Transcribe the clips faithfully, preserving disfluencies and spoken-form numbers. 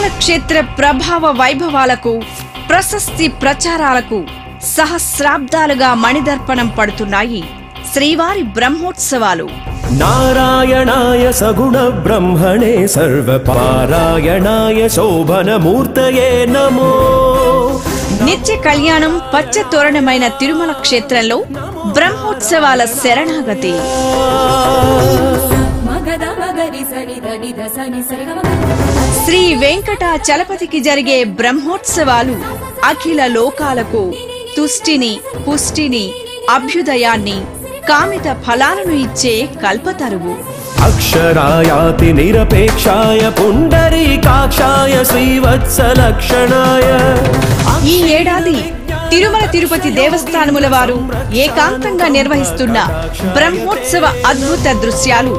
తిరుమల క్షేత్ర ప్రభావ వైభవాలకు ప్రశస్తి ప్రచారాలకు సహస్రాబ్దాలుగా మణిదర్పణం పడుతున్నాయి శ్రీవారి బ్రహ్మోత్సవాలు. నారాయణాయ సగుణ బ్రహ్మణే సర్వ పారాయణాయ శోభన మూర్తయే నమో. నిత్య కళ్యాణం పచ్చ తోరణమైన తిరుమల క్షేత్రంలో బ్రహ్మోత్సవాల శరణాగతి. శ్రీ వెంకట చలపతికి జరిగే బ్రహ్మోత్సవాలు అఖిల లోకాలకు తుష్టిని పుష్టిని అభ్యుదయాన్ని కామిత ఫలాలను ఇచ్చే కల్పతరువు. అక్షరాయాతి నిరపేక్షాయ పుండరీకాక్షాయ శ్రీవత్సలక్షణాయ. ఈ ఏడాది తిరుమల తిరుపతి దేవస్థానముల వారు ఏకాంతంగా నిర్వహిస్తున్న బ్రహ్మోత్సవ అద్భుత దృశ్యాలు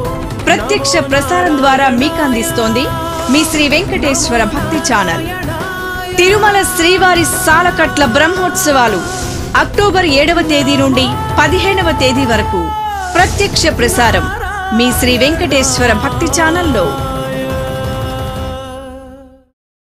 ప్రత్యక్ష ప్రసారం ద్వారా మీకు అందిస్తోంది మీ శ్రీ వెంకటేశ్వర భక్తి ఛానల్. తిరుమల శ్రీవారి సాలకట్ల బ్రహ్మోత్సవాలు అక్టోబర్ ఏడవ తేదీ నుండి పదిహేనవ తేదీ వరకు ప్రత్యక్ష ప్రసారం మీ శ్రీ వెంకటేశ్వర భక్తి ఛానల్లో.